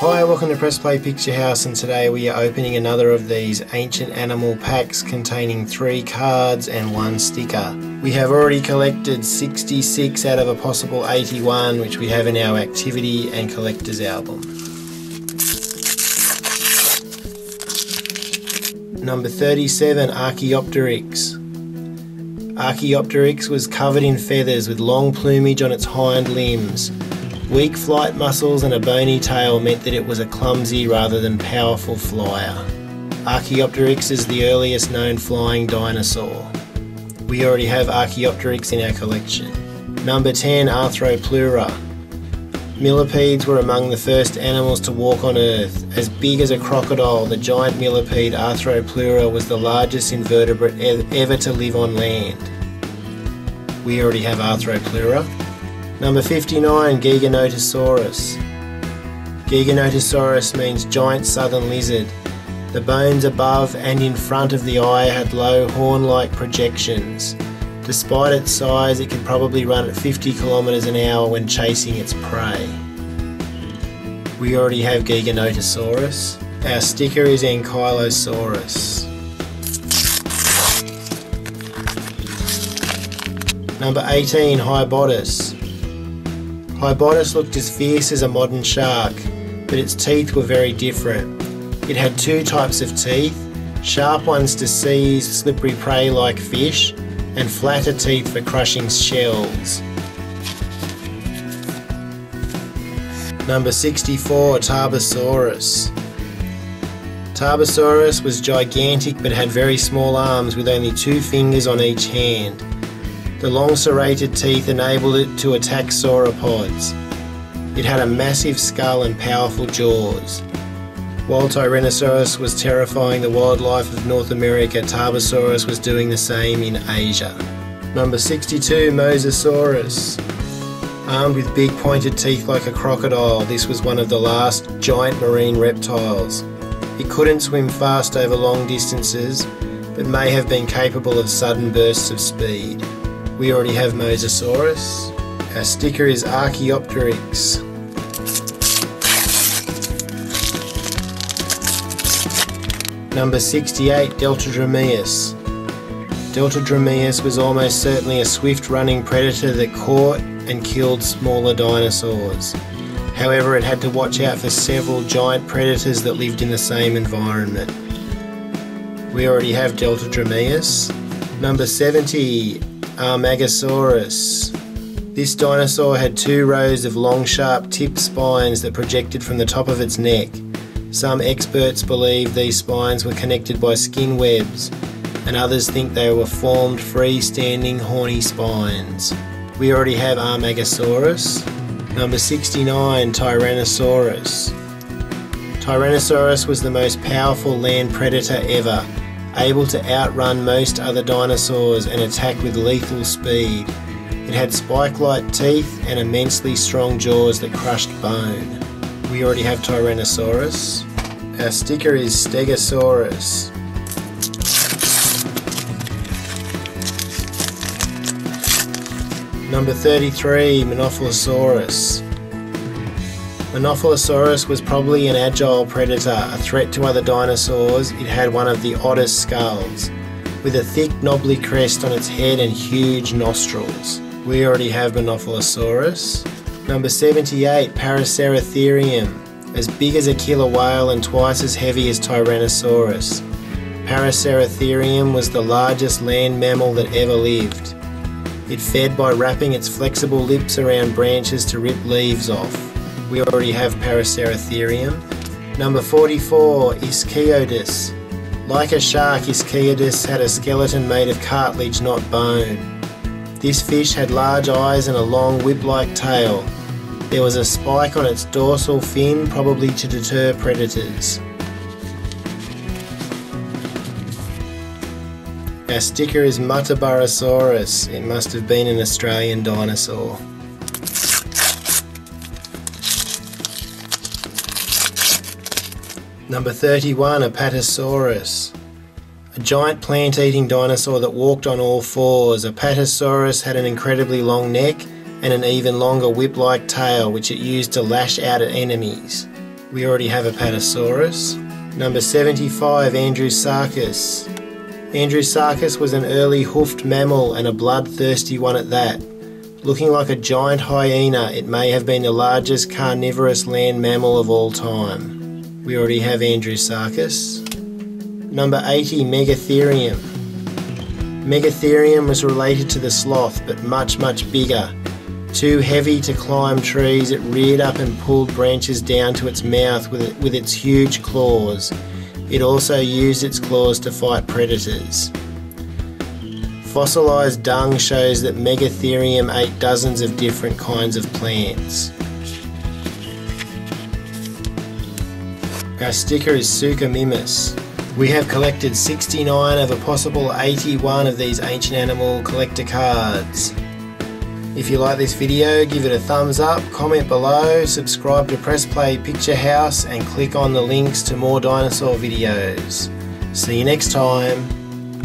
Hi, welcome to Press Play Picture House, and today we are opening another of these ancient animal packs containing 3 cards and 1 sticker. We have already collected 66 out of a possible 81 which we have in our activity and collector's album. Number 37, Archaeopteryx. Archaeopteryx was covered in feathers with long plumage on its hind limbs. Weak flight muscles and a bony tail meant that it was a clumsy rather than powerful flyer. Archaeopteryx is the earliest known flying dinosaur. We already have Archaeopteryx in our collection. Number 10, Arthropleura. Millipedes were among the first animals to walk on Earth. As big as a crocodile, the giant millipede Arthropleura was the largest invertebrate ever to live on land. We already have Arthropleura. Number 59, Giganotosaurus. Giganotosaurus means giant southern lizard. The bones above and in front of the eye had low horn-like projections. Despite its size, it could probably run at 50 kilometers an hour when chasing its prey. We already have Giganotosaurus. Our sticker is Ankylosaurus. Number 18, Hybodus. Hybodus looked as fierce as a modern shark, but its teeth were very different. It had 2 types of teeth, sharp ones to seize slippery prey like fish, and flatter teeth for crushing shells. Number 64, Tarbosaurus. Tarbosaurus was gigantic but had very small arms with only 2 fingers on each hand. The long serrated teeth enabled it to attack sauropods. It had a massive skull and powerful jaws. While Tyrannosaurus was terrifying the wildlife of North America, Tarbosaurus was doing the same in Asia. Number 62, Mosasaurus. Armed with big pointed teeth like a crocodile, this was one of the last giant marine reptiles. It couldn't swim fast over long distances, but may have been capable of sudden bursts of speed. We already have Mosasaurus. Our sticker is Archaeopteryx. Number 68, Deltadromeus. Deltadromeus was almost certainly a swift-running predator that caught and killed smaller dinosaurs. However, it had to watch out for several giant predators that lived in the same environment. We already have Deltadromeus. Number 70, Amargasaurus. This dinosaur had 2 rows of long sharp tipped spines that projected from the top of its neck. Some experts believe these spines were connected by skin webs, and others think they were formed freestanding horny spines. We already have Amargasaurus. Number 69, Tyrannosaurus. Tyrannosaurus was the most powerful land predator ever, able to outrun most other dinosaurs and attack with lethal speed. It had spike-like teeth and immensely strong jaws that crushed bone. We already have Tyrannosaurus. Our sticker is Stegosaurus. Number 33, Monolophosaurus. Monolophosaurus was probably an agile predator, a threat to other dinosaurs. It had one of the oddest skulls, with a thick knobbly crest on its head and huge nostrils. We already have Monolophosaurus. Number 78, Paraceratherium. As big as a killer whale and twice as heavy as Tyrannosaurus, Paraceratherium was the largest land mammal that ever lived. It fed by wrapping its flexible lips around branches to rip leaves off. We already have Paraceratherium. Number 44, Ischiodus. Like a shark, Ischiodus had a skeleton made of cartilage, not bone. This fish had large eyes and a long whip-like tail. There was a spike on its dorsal fin, probably to deter predators. Our sticker is Muttaburrasaurus. It must have been an Australian dinosaur. Number 31, Apatosaurus. A giant plant-eating dinosaur that walked on all fours, Apatosaurus had an incredibly long neck and an even longer whip-like tail which it used to lash out at enemies. We already have Apatosaurus. Number 75, Andrewsarchus. Andrewsarchus was an early hoofed mammal and a bloodthirsty one at that. Looking like a giant hyena, it may have been the largest carnivorous land mammal of all time. We already have Andrewsarchus. Number 80, Megatherium. Megatherium was related to the sloth, but much, much bigger. Too heavy to climb trees, it reared up and pulled branches down to its mouth with its huge claws. It also used its claws to fight predators. Fossilised dung shows that Megatherium ate dozens of different kinds of plants. Our sticker is Suchomimus. We have collected 69 of a possible 81 of these ancient animal collector cards. If you like this video, give it a thumbs up, comment below, subscribe to Press Play Picture House and click on the links to more dinosaur videos. See you next time.